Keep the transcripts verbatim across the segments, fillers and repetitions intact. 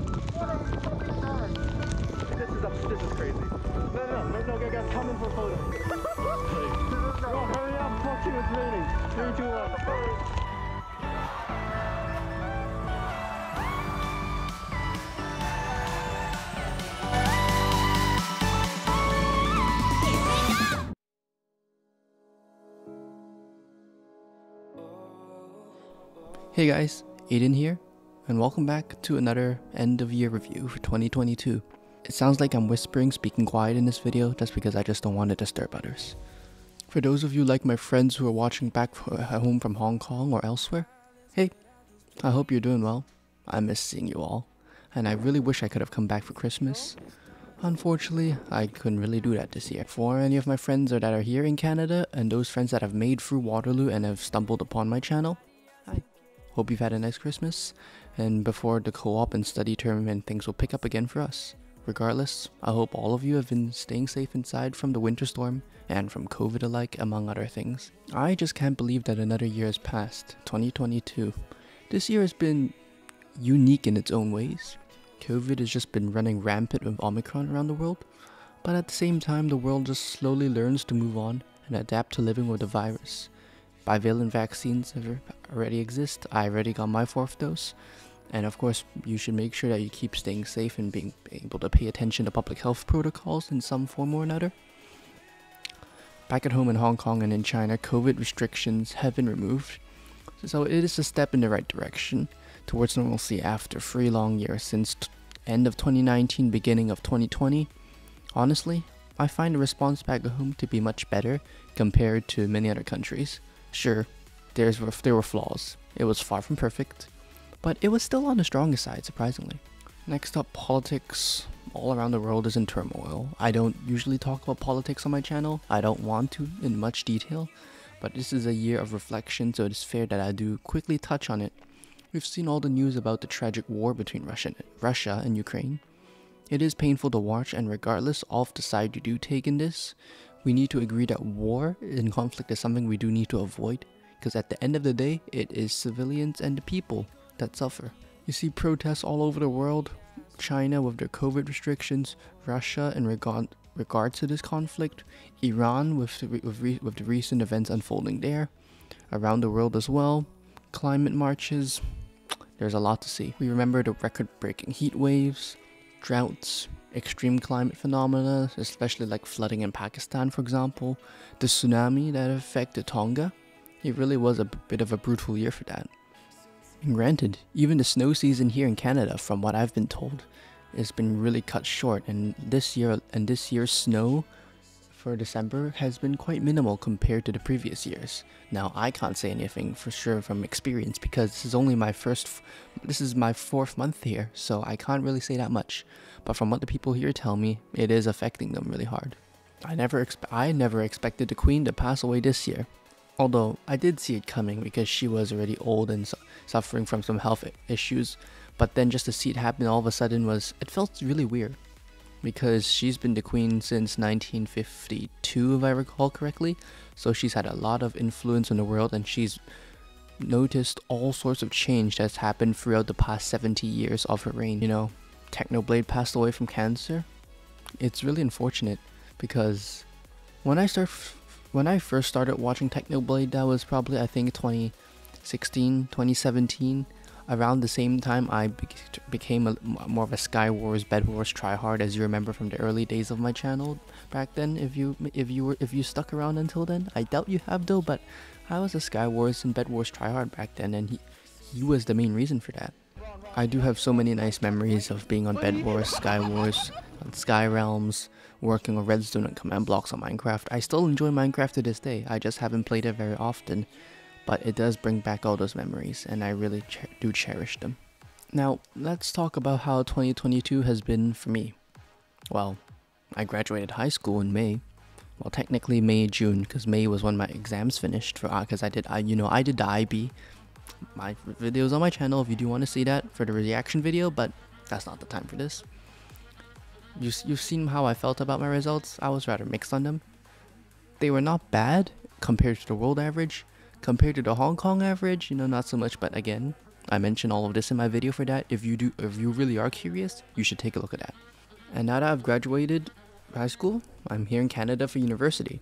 god. This is, a, this is crazy. No, no, no, no, no, guys, come in for a photo. Bro, hurry up, fuck you, it's raining. Three, two, one. Hey guys, Aiden here, and welcome back to another end of year review for twenty twenty-two. It sounds like I'm whispering, speaking quiet in this video, that's because I just don't want to disturb others. For those of you like my friends who are watching back home from Hong Kong or elsewhere, hey, I hope you're doing well. I miss seeing you all, and I really wish I could have come back for Christmas. Unfortunately, I couldn't really do that this year. For any of my friends that are here in Canada, and those friends that have made through Waterloo and have stumbled upon my channel, hope you've had a nice Christmas, and before the co-op and study term and things will pick up again for us. Regardless, I hope all of you have been staying safe inside from the winter storm and from COVID alike, among other things. I just can't believe that another year has passed, twenty twenty-two. This year has been unique in its own ways. COVID has just been running rampant with Omicron around the world, but at the same time the world just slowly learns to move on and adapt to living with the virus. Bivalent vaccines already exist. I already got my fourth dose, and of course you should make sure that you keep staying safe and being able to pay attention to public health protocols in some form or another. Back at home in Hong Kong and in China, COVID restrictions have been removed, so it is a step in the right direction towards normalcy after three long years since end of twenty nineteen, beginning of twenty twenty. Honestly, I find the response back at home to be much better compared to many other countries. Sure, there's, there were flaws. It was far from perfect, but it was still on the stronger side, surprisingly. Next up, politics all around the world is in turmoil. I don't usually talk about politics on my channel. I don't want to in much detail, but this is a year of reflection, so it is fair that I do quickly touch on it. We've seen all the news about the tragic war between Russia and, Russia and Ukraine. It is painful to watch, and regardless of the side you do take in this, we need to agree that war and conflict is something we do need to avoid, because at the end of the day, it is civilians and the people that suffer. You see protests all over the world, China with their COVID restrictions, Russia in regard regards to this conflict, Iran with the, with, re with the recent events unfolding there, around the world as well, climate marches. There's a lot to see. We remember the record-breaking heat waves, droughts, extreme climate phenomena, especially like flooding in Pakistan, for example, the tsunami that affected Tonga. It really was a bit of a brutal year for that. And granted, even the snow season here in Canada, from what I've been told, has been really cut short, and this year and this year's snow for December has been quite minimal compared to the previous years. Now, I can't say anything for sure from experience because this is only my first, f this is my fourth month here, so I can't really say that much. But from what the people here tell me, it is affecting them really hard. I never, expe I never expected the Queen to pass away this year, although I did see it coming because she was already old and su suffering from some health issues. But then just to see it happen all of a sudden was, it felt really weird, because she's been the Queen since nineteen fifty-two, if I recall correctly, so she's had a lot of influence in the world, and she's noticed all sorts of change that's happened throughout the past seventy years of her reign. You know, Technoblade passed away from cancer. It's really unfortunate, because when I start, when I first started watching Technoblade, that was probably, I think, twenty sixteen, twenty seventeen. Around the same time, I became a, more of a SkyWars, BedWars tryhard, as you remember from the early days of my channel back then. If you if you were if you stuck around until then, I doubt you have though. But I was a SkyWars and BedWars tryhard back then, and he he was the main reason for that. I do have so many nice memories of being on BedWars, SkyWars, on Skyrealms, working on Redstone and command blocks on Minecraft. I still enjoy Minecraft to this day. I just haven't played it very often, but it does bring back all those memories, and I really cher do cherish them. Now, let's talk about how twenty twenty-two has been for me. Well, I graduated high school in May. Well, technically May, June, because May was when my exams finished for, because I did, I, you know, I did the I B. My video's on my channel if you do want to see that for the reaction video, but that's not the time for this. You, you've seen how I felt about my results. I was rather mixed on them. They were not bad compared to the world average. Compared to the Hong Kong average, you know, not so much, but again, I mention all of this in my video for that. If you do, if you really are curious, you should take a look at that. And now that I've graduated high school, I'm here in Canada for university.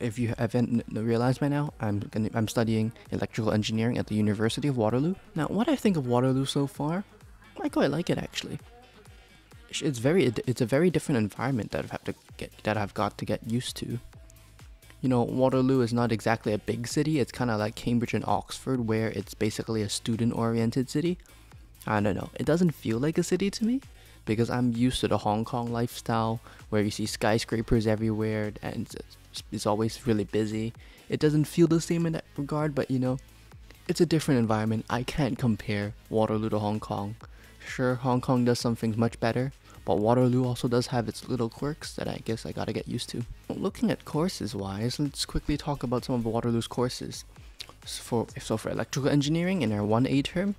If you haven't realized by now, I'm gonna, I'm studying electrical engineering at the University of Waterloo. Now, what I think of Waterloo so far, I quite like it actually. It's very it's a very different environment that I've had to get that I've got to get used to. You know, Waterloo is not exactly a big city. It's kind of like Cambridge and Oxford, where it's basically a student-oriented city. I don't know. It doesn't feel like a city to me, because I'm used to the Hong Kong lifestyle, where you see skyscrapers everywhere and it's, it's always really busy. It doesn't feel the same in that regard, but you know, it's a different environment. I can't compare Waterloo to Hong Kong. Sure, Hong Kong does some things much better, but Waterloo also does have its little quirks that I guess I gotta get used to. Looking at courses wise, let's quickly talk about some of Waterloo's courses. So for, so for electrical engineering in our one A term,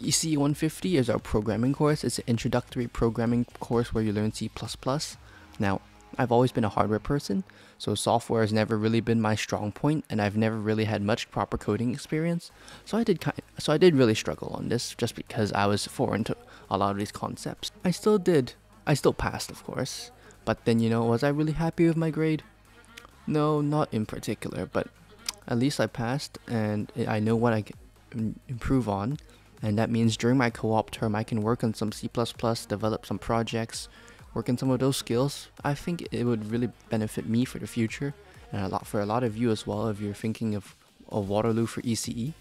E C E one fifty is our programming course. It's an introductory programming course where you learn C plus plus. Now, I've always been a hardware person, so software has never really been my strong point, and I've never really had much proper coding experience. So I did kind of, so I did really struggle on this, just because I was foreign to a lot of these concepts. I still did, I still passed, of course. But then, you know, was I really happy with my grade? No, not in particular, but at least I passed, and I know what I can improve on, and that means during my co-op term, I can work on some C plus plus, develop some projects, work on some of those skills. I think it would really benefit me for the future, and a lot for a lot of you as well if you're thinking of, of Waterloo for E C E.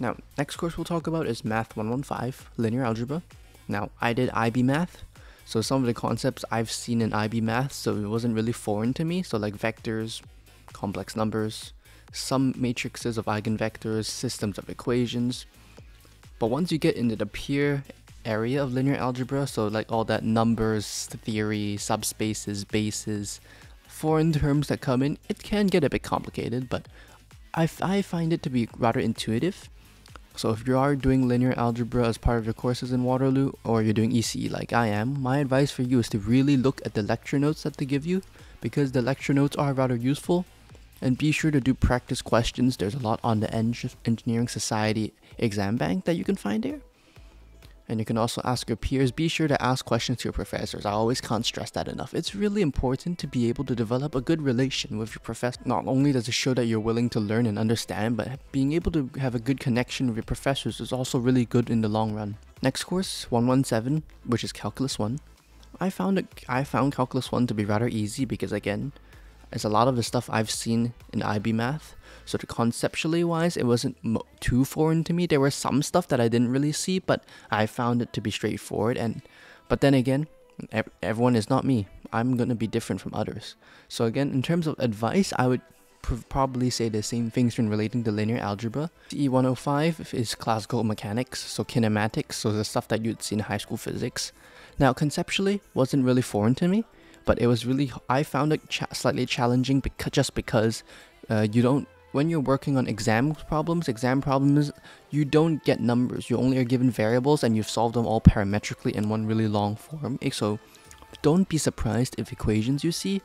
Now, next course we'll talk about is Math one fifteen, Linear Algebra. Now, I did I B Math, so some of the concepts I've seen in I B Math, so it wasn't really foreign to me, so like vectors, complex numbers, some matrices of eigenvectors, systems of equations. But once you get into the pure area of linear algebra, so like all that numbers theory, subspaces, bases, foreign terms that come in, it can get a bit complicated, but I, I find it to be rather intuitive. So if you are doing linear algebra as part of your courses in Waterloo, or you're doing E C E like I am, my advice for you is to really look at the lecture notes that they give you, because the lecture notes are rather useful. And be sure to do practice questions. There's a lot on the Engineering Society exam bank that you can find there. And you can also ask your peers. Be sure to ask questions to your professors. I always can't stress that enough. It's really important to be able to develop a good relation with your professor. Not only does it show that you're willing to learn and understand, but being able to have a good connection with your professors is also really good in the long run. Next course, one one seven, which is Calculus one. I found it, I found Calculus one to be rather easy, because again, it's a lot of the stuff I've seen in I B Math. So conceptually wise, it wasn't mo too foreign to me. There were some stuff that I didn't really see, but I found it to be straightforward. And but then again, ev everyone is not me. I'm going to be different from others. So again, in terms of advice, I would pr probably say the same things when relating to linear algebra. E one oh five is classical mechanics, so kinematics, so the stuff that you'd see in high school physics. Now, conceptually, wasn't really foreign to me, but it was really, I found it cha slightly challenging because, just because uh, you don't, when you're working on exam problems, exam problems, you don't get numbers. You only are given variables, and you've solved them all parametrically in one really long form. So don't be surprised if equations you see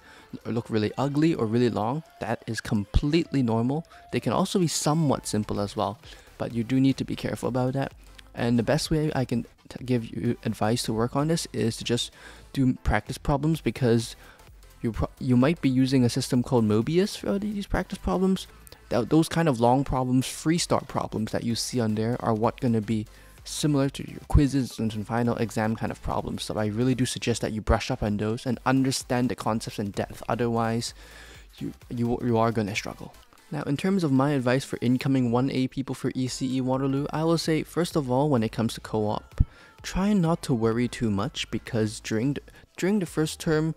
look really ugly or really long. That is completely normal. They can also be somewhat simple as well, but you do need to be careful about that. And the best way I can t give you advice to work on this is to just do practice problems, because you, pro you might be using a system called Mobius for these practice problems. Those kind of long problems, free start problems that you see on there are what going to be similar to your quizzes and final exam kind of problems. So I really do suggest that you brush up on those and understand the concepts in depth. Otherwise, you, you, you are going to struggle. Now, in terms of my advice for incoming one A people for E C E Waterloo, I will say, first of all, when it comes to co-op, try not to worry too much, because during the, during the first term,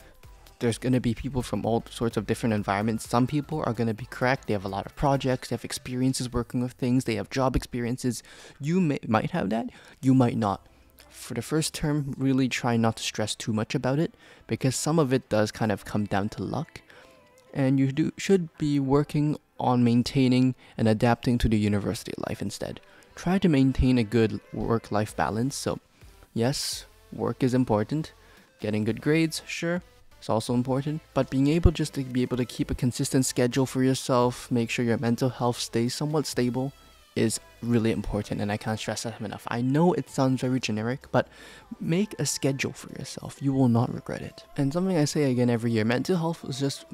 there's going to be people from all sorts of different environments. Some people are going to be cracked. They have a lot of projects. They have experiences working with things. They have job experiences. You may, might have that. You might not. For the first term, really try not to stress too much about it, because some of it does kind of come down to luck. And you do should be working on maintaining and adapting to the university life instead. Try to maintain a good work-life balance. So yes, work is important. Getting good grades, sure, it's also important, but being able just to be able to keep a consistent schedule for yourself, make sure your mental health stays somewhat stable, is really important, and I can't stress that enough. I know it sounds very generic, but make a schedule for yourself. You will not regret it. And something I say again every year, mental health is just...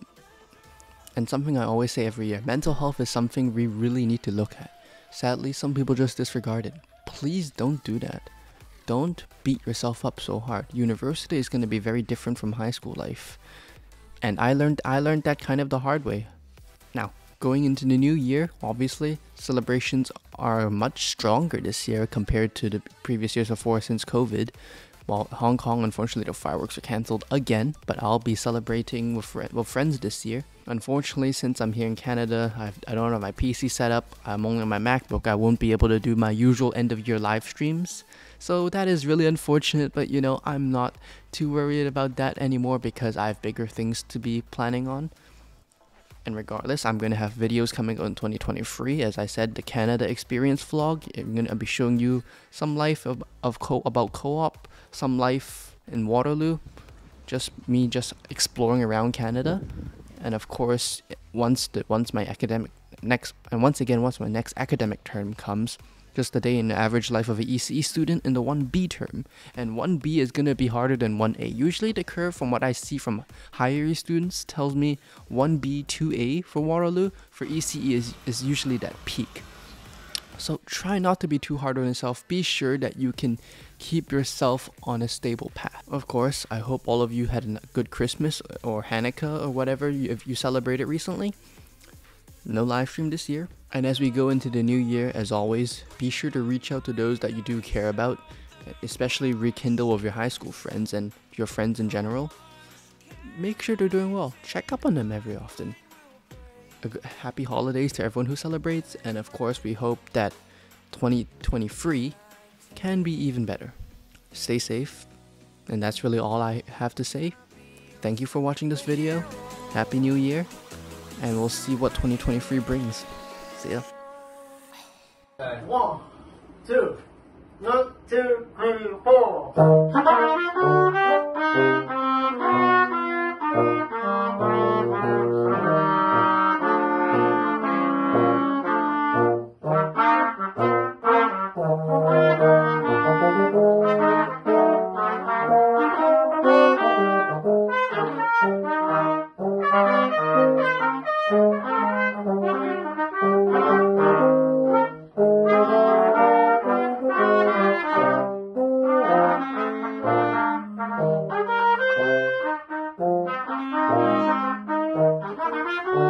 And something I always say every year, mental health is something we really need to look at. Sadly, some people just disregard it. Please don't do that. Don't beat yourself up so hard. University is going to be very different from high school life. And I learned, I learned that kind of the hard way. Now, going into the new year, obviously, celebrations are much stronger this year compared to the previous years before since COVID. Well, Hong Kong, unfortunately, the fireworks are cancelled again, but I'll be celebrating with, fr with friends this year. Unfortunately, since I'm here in Canada, I've, I don't have my P C set up, I'm only on my MacBook, I won't be able to do my usual end-of-year live streams. So that is really unfortunate, but you know, I'm not too worried about that anymore because I have bigger things to be planning on. And regardless, I'm going to have videos coming out in twenty twenty-three. As I said, the Canada experience vlog. I'm going to be showing you some life of, of co about co-op, some life in Waterloo, just me just exploring around Canada. And of course, once the once my academic next and once again once my next academic term comes, just the day in the average life of an E C E student in the one B term. And one B is going to be harder than one A. Usually the curve from what I see from higher students tells me one B, two A for Waterloo. For E C E is, is usually that peak. So try not to be too hard on yourself. Be sure that you can keep yourself on a stable path. Of course, I hope all of you had a good Christmas or Hanukkah or whatever you, if you celebrated recently. No live stream this year. And as we go into the new year, as always, be sure to reach out to those that you do care about, especially rekindle with your high school friends and your friends in general. Make sure they're doing well. Check up on them every often. Happy holidays to everyone who celebrates, and of course, we hope that twenty twenty-three can be even better. Stay safe, and that's really all I have to say. Thank you for watching this video. Happy New Year, and we'll see what twenty twenty-three brings. See ya. One, two, one, two, three, four. Oh,